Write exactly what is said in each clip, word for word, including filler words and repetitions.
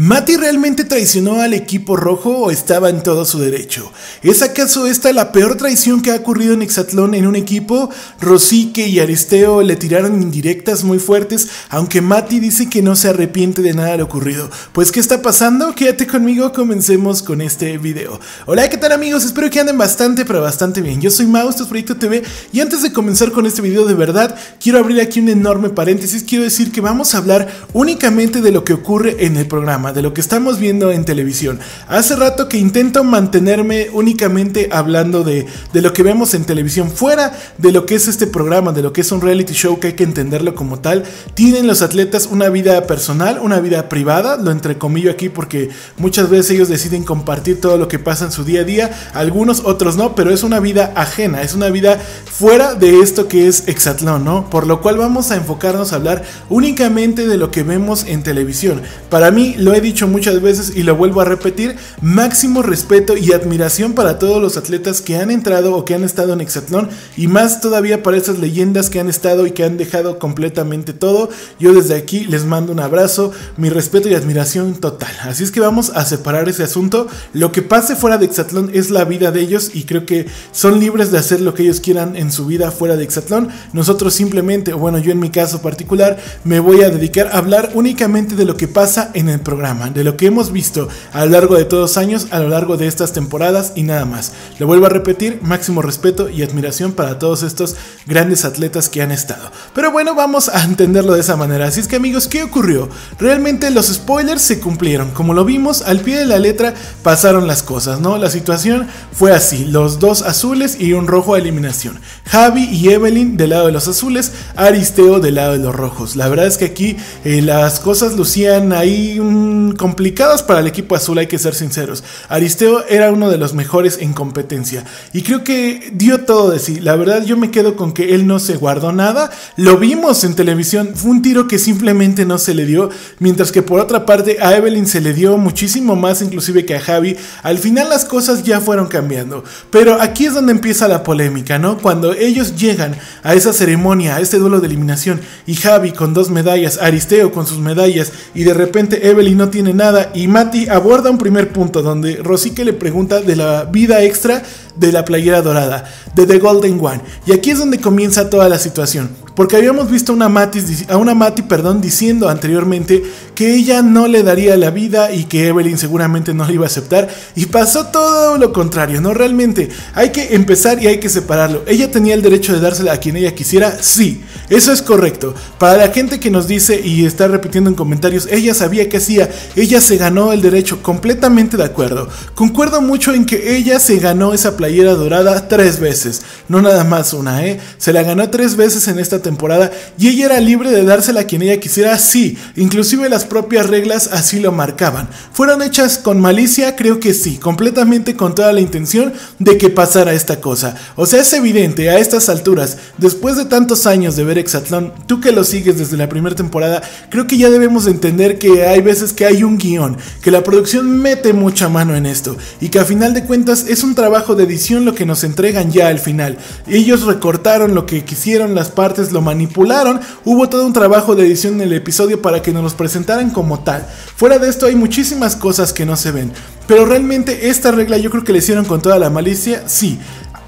¿Mati realmente traicionó al equipo rojo o estaba en todo su derecho? ¿Es acaso esta la peor traición que ha ocurrido en Exatlón en un equipo? Rosique y Aristeo le tiraron indirectas muy fuertes, aunque Mati dice que no se arrepiente de nada de lo ocurrido. Pues ¿qué está pasando? Quédate conmigo, comencemos con este video. Hola, ¿qué tal amigos? Espero que anden bastante pero bastante bien. Yo soy Mau, esto es Proyecto T V y antes de comenzar con este video de verdad, quiero abrir aquí un enorme paréntesis. Quiero decir que vamos a hablar únicamente de lo que ocurre en el programa, de lo que estamos viendo en televisión. Hace rato que intento mantenerme únicamente hablando de, de lo que vemos en televisión, fuera de lo que es este programa, de lo que es un reality show, que hay que entenderlo como tal. Tienen los atletas una vida personal, una vida privada, lo entrecomillo aquí porque muchas veces ellos deciden compartir todo lo que pasa en su día a día, algunos, otros no, pero es una vida ajena, es una vida fuera de esto que es Exatlón, ¿no? Por lo cual vamos a enfocarnos a hablar únicamente de lo que vemos en televisión. Para mí, lo he dicho muchas veces y lo vuelvo a repetir, máximo respeto y admiración para todos los atletas que han entrado o que han estado en Exatlón, y más todavía para esas leyendas que han estado y que han dejado completamente todo. Yo desde aquí les mando un abrazo, mi respeto y admiración total. Así es que vamos a separar ese asunto. Lo que pase fuera de Exatlón es la vida de ellos y creo que son libres de hacer lo que ellos quieran en su vida fuera de Exatlón. Nosotros simplemente, o bueno, yo en mi caso particular, me voy a dedicar a hablar únicamente de lo que pasa en el programa, de lo que hemos visto a lo largo de todos los años, a lo largo de estas temporadas y nada más. Lo vuelvo a repetir, máximo respeto y admiración para todos estos grandes atletas que han estado. Pero bueno, vamos a entenderlo de esa manera. Así es que amigos, ¿qué ocurrió? Realmente los spoilers se cumplieron. Como lo vimos, al pie de la letra pasaron las cosas, ¿no? La situación fue así, los dos azules y un rojo a eliminación. Javi y Evelyn del lado de los azules, Aristeo del lado de los rojos. La verdad es que aquí eh, las cosas lucían ahí un... complicadas para el equipo azul, hay que ser sinceros. Aristeo era uno de los mejores en competencia y creo que dio todo de sí. La verdad yo me quedo con que él no se guardó nada, lo vimos en televisión, fue un tiro que simplemente no se le dio, mientras que por otra parte a Evelyn se le dio muchísimo más inclusive que a Javi. Al final las cosas ya fueron cambiando, pero aquí es donde empieza la polémica, ¿no? Cuando ellos llegan a esa ceremonia, a este duelo de eliminación, y Javi con dos medallas, Aristeo con sus medallas, y de repente Evelyn no tiene nada, y Mati aborda un primer punto donde Rosique le pregunta de la vida extra de la playera dorada, de The Golden One, y aquí es donde comienza toda la situación, porque habíamos visto una Mati, a una Mati perdón, diciendo anteriormente que ella no le daría la vida y que Evelyn seguramente no la iba a aceptar, y pasó todo lo contrario, ¿no? Realmente hay que empezar y hay que separarlo. Ella tenía el derecho de dársela a quien ella quisiera, sí, eso es correcto. Para la gente que nos dice y está repitiendo en comentarios, ella sabía qué hacía, ella se ganó el derecho, completamente de acuerdo. Concuerdo mucho en que ella se ganó esa playera dorada tres veces, no nada más una, ¿eh? Se la ganó tres veces en esta temporada y ella era libre de dársela a quien ella quisiera, sí, inclusive las propias reglas así lo marcaban. ¿Fueron hechas con malicia? Creo que sí, completamente con toda la intención de que pasara esta cosa. O sea, es evidente a estas alturas, después de tantos años de ver Exatlón, tú que lo sigues desde la primera temporada, creo que ya debemos entender que hay veces que hay un guión, que la producción mete mucha mano en esto y que a final de cuentas es un trabajo de edición lo que nos entregan ya al final. Ellos recortaron lo que quisieron, las partes, lo manipularon, hubo todo un trabajo de edición en el episodio para que nos los presentaran como tal. Fuera de esto hay muchísimas cosas que no se ven, pero realmente esta regla yo creo que le hicieron con toda la malicia, sí.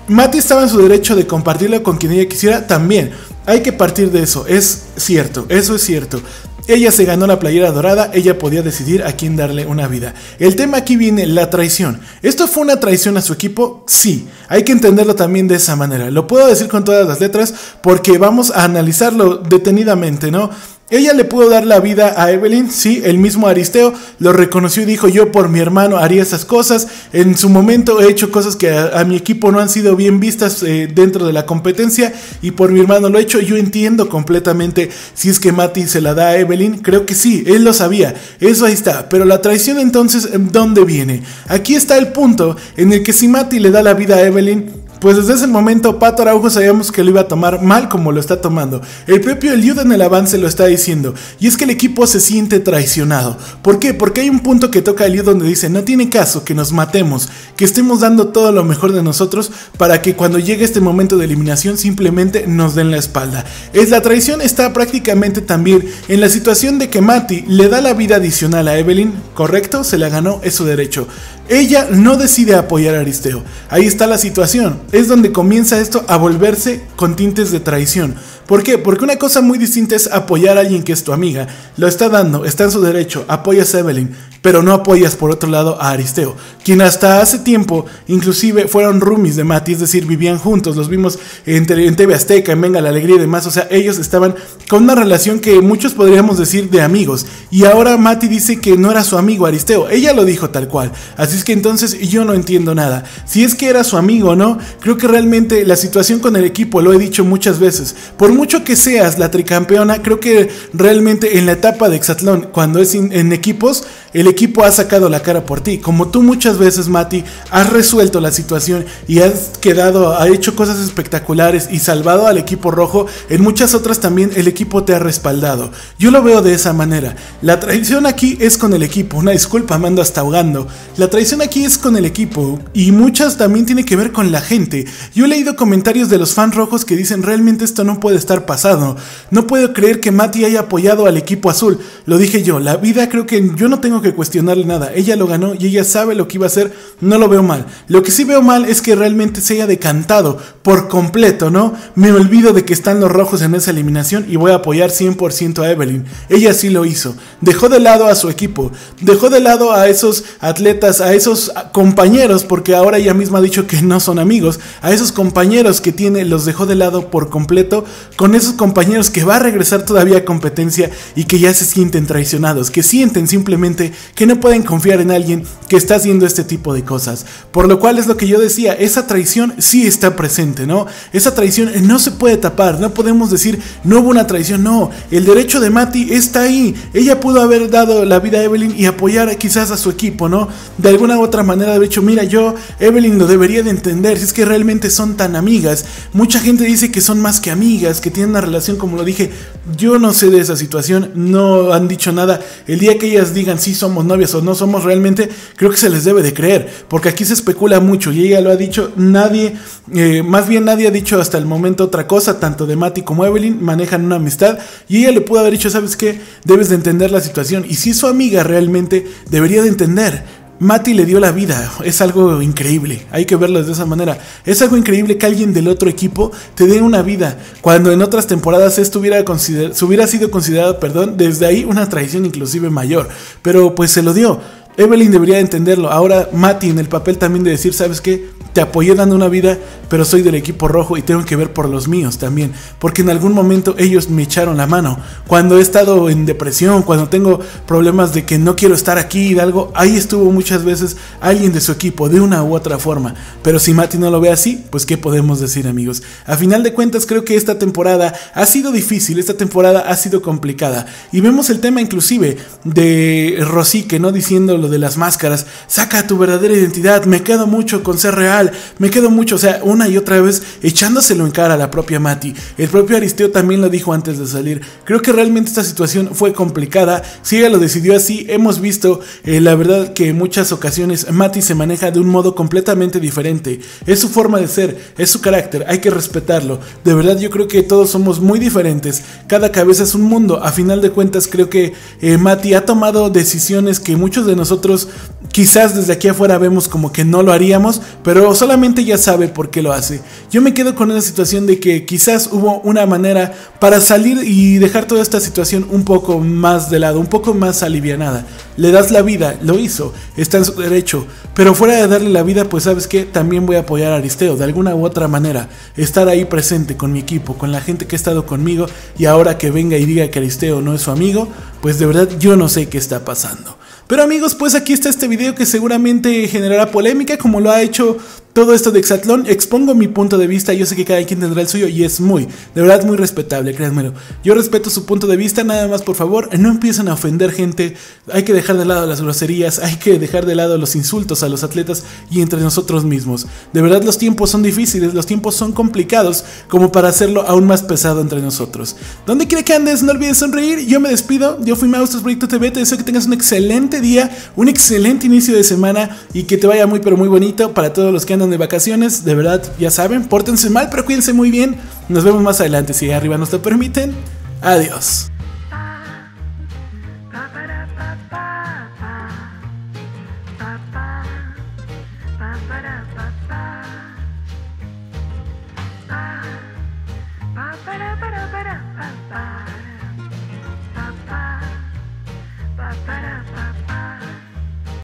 Mati estaba en su derecho de compartirla con quien ella quisiera, también hay que partir de eso, es cierto, eso es cierto. Ella se ganó la playera dorada, ella podía decidir a quién darle una vida. El tema aquí viene, la traición. ¿Esto fue una traición a su equipo? Sí, hay que entenderlo también de esa manera. Lo puedo decir con todas las letras porque vamos a analizarlo detenidamente, ¿no? Ella le pudo dar la vida a Evelyn, sí, el mismo Aristeo lo reconoció y dijo, yo por mi hermano haría esas cosas, en su momento he hecho cosas que a, a mi equipo no han sido bien vistas eh, dentro de la competencia y por mi hermano lo he hecho. Yo entiendo completamente si es que Mati se la da a Evelyn, creo que sí, él lo sabía, eso ahí está, pero la traición entonces, ¿dónde viene? Aquí está el punto en el que si Mati le da la vida a Evelyn, Pues desde ese momento Pato Araujo sabíamos que lo iba a tomar mal como lo está tomando. El propio Eliud en el avance lo está diciendo, y es que el equipo se siente traicionado. ¿Por qué? Porque hay un punto que toca Eliud donde dice: no tiene caso que nos matemos, que estemos dando todo lo mejor de nosotros para que cuando llegue este momento de eliminación simplemente nos den la espalda. Es la traición está prácticamente también en la situación de que Mati le da la vida adicional a Evelyn, correcto, se la ganó, es su derecho. Ella no decide apoyar a Aristeo. Ahí está la situación. Es donde comienza esto a volverse con tintes de traición. ¿Por qué? Porque una cosa muy distinta es apoyar a alguien que es tu amiga. Lo está dando, está en su derecho, apoyas a Evelyn, pero no apoyas por otro lado a Aristeo, quien hasta hace tiempo inclusive fueron roomies de Mati, es decir, vivían juntos, los vimos en T V Azteca, en Venga la Alegría y demás. O sea, ellos estaban con una relación que muchos podríamos decir de amigos, y ahora Mati dice que no era su amigo Aristeo, ella lo dijo tal cual, así es que entonces yo no entiendo nada, si es que era su amigo o no. Creo que realmente la situación con el equipo, lo he dicho muchas veces, por mucho que seas la tricampeona, creo que realmente en la etapa de Exatlón, cuando es in, en equipos, el equipo ha sacado la cara por ti, como tú muchas veces, Mati, has resuelto la situación y has quedado, ha hecho cosas espectaculares y salvado al equipo rojo, en muchas otras también el equipo te ha respaldado. Yo lo veo de esa manera, la traición aquí es con el equipo, una disculpa, me ando hasta ahogando, la traición aquí es con el equipo y muchas también tiene que ver con la gente. Yo he leído comentarios de los fans rojos que dicen: realmente esto no puede estar pasado, no puedo creer que Mati haya apoyado al equipo azul, lo dije yo, la vida creo que yo no tengo que cuestionarle nada, ella lo ganó y ella sabe lo que iba a hacer, no lo veo mal. Lo que sí veo mal es que realmente se haya decantado por completo, ¿no? Me olvido de que están los rojos en esa eliminación y voy a apoyar cien por ciento a Evelyn. Ella sí lo hizo, dejó de lado a su equipo, dejó de lado a esos atletas, a esos compañeros, porque ahora ella misma ha dicho que no son amigos, a esos compañeros que tiene, los dejó de lado por completo, con esos compañeros que va a regresar todavía a competencia y que ya se sienten traicionados, que sienten simplemente que no pueden confiar en alguien que está haciendo este tipo de cosas, por lo cual es lo que yo decía, esa traición sí está presente, ¿no? Esa traición no se puede tapar, no podemos decir no hubo una traición, no, el derecho de Mati está ahí, ella pudo haber dado la vida a Evelyn y apoyar quizás a su equipo, ¿no? De alguna u otra manera, de hecho, mira, yo, Evelyn lo debería de entender, si es que realmente son tan amigas, mucha gente dice que son más que amigas, que tienen una relación, como lo dije, yo no sé de esa situación, no han dicho nada, el día que ellas digan sí son somos novias o no somos, realmente creo que se les debe de creer, porque aquí se especula mucho y ella lo ha dicho, nadie eh, más bien nadie ha dicho hasta el momento otra cosa, tanto de Mati como Evelyn manejan una amistad y ella le pudo haber dicho: ¿sabes qué? Debes de entender la situación, y si es su amiga realmente debería de entender. Mati le dio la vida, es algo increíble, hay que verlo de esa manera, es algo increíble que alguien del otro equipo te dé una vida, cuando en otras temporadas esto hubiera, consider- hubiera sido considerado, perdón, desde ahí una traición inclusive mayor, pero pues se lo dio. Evelyn debería entenderlo, ahora Mati en el papel también de decir: ¿sabes qué? Te apoyé dando una vida, pero soy del equipo rojo y tengo que ver por los míos también, porque en algún momento ellos me echaron la mano, cuando he estado en depresión, cuando tengo problemas de que no quiero estar aquí y de algo, ahí estuvo muchas veces alguien de su equipo, de una u otra forma, pero si Mati no lo ve así, pues ¿qué podemos decir, amigos? A final de cuentas creo que esta temporada ha sido difícil, esta temporada ha sido complicada, y vemos el tema inclusive de Rosique, ¿no? Diciendo lo de las máscaras, saca tu verdadera identidad, me quedo mucho con ser real, me quedo mucho, o sea, una y otra vez echándoselo en cara a la propia Mati. El propio Aristeo también lo dijo antes de salir. Creo que realmente esta situación fue complicada, si ella lo decidió así. Hemos visto, eh, la verdad, que en muchas ocasiones Mati se maneja de un modo completamente diferente, es su forma de ser, es su carácter, hay que respetarlo. De verdad, yo creo que todos somos muy diferentes, cada cabeza es un mundo. A final de cuentas creo que eh, Mati ha tomado decisiones que muchos de nosotros quizás desde aquí afuera vemos como que no lo haríamos, pero solamente ella sabe por qué lo hace. Yo me quedo con esa situación de que quizás hubo una manera para salir y dejar toda esta situación un poco más de lado, un poco más alivianada. Le das la vida, lo hizo, está en su derecho, pero fuera de darle la vida, pues ¿sabes qué? También voy a apoyar a Aristeo de alguna u otra manera, estar ahí presente con mi equipo, con la gente que ha estado conmigo, y ahora que venga y diga que Aristeo no es su amigo, pues de verdad yo no sé qué está pasando. Pero amigos, pues aquí está este video que seguramente generará polémica, como lo ha hecho todo esto de Exatlón, expongo mi punto de vista. Yo sé que cada quien tendrá el suyo y es muy, de verdad, muy respetable, créanmelo. Yo respeto su punto de vista, nada más, por favor, no empiecen a ofender gente. Hay que dejar de lado las groserías, hay que dejar de lado los insultos a los atletas y entre nosotros mismos. De verdad, los tiempos son difíciles, los tiempos son complicados como para hacerlo aún más pesado entre nosotros. Donde quiera que andes, no olvides sonreír. Yo me despido, yo fui Mau, Proyecto T V. Te deseo que tengas un excelente día, un excelente inicio de semana y que te vaya muy pero muy bonito. Para todos los que han de vacaciones, de verdad, ya saben, pórtense mal, pero cuídense muy bien. Nos vemos más adelante, si arriba nos lo permiten. Adiós.